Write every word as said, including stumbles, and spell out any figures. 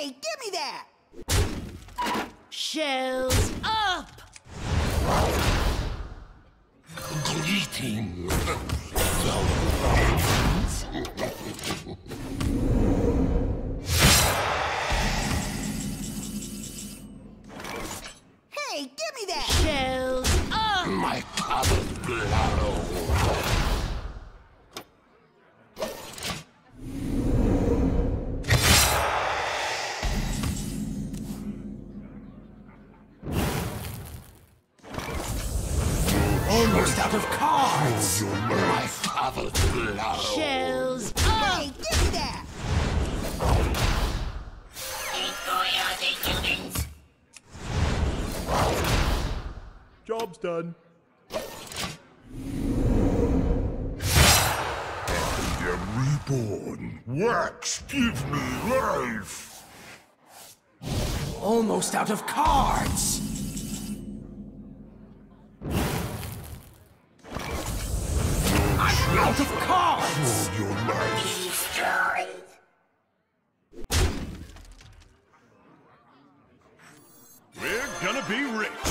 Hey, give me that! Shells up! Greetings! Hey, give me that! Shells up! My colored blood! Almost out of cards! My father's blood! Shells up! Hey, give me that! Job's done. I am reborn. Wax, give me life! Almost out of cards! Out of cards! Your We're gonna be rich!